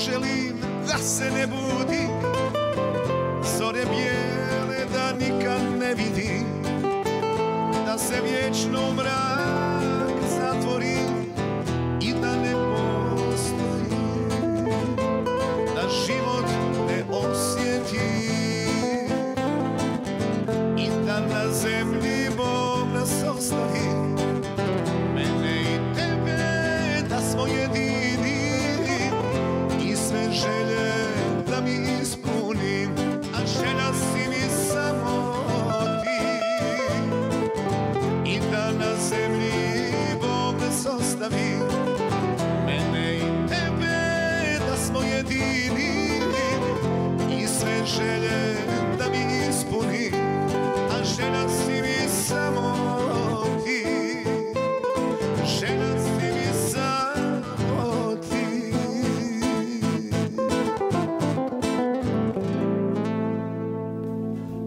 želim da se ne budi.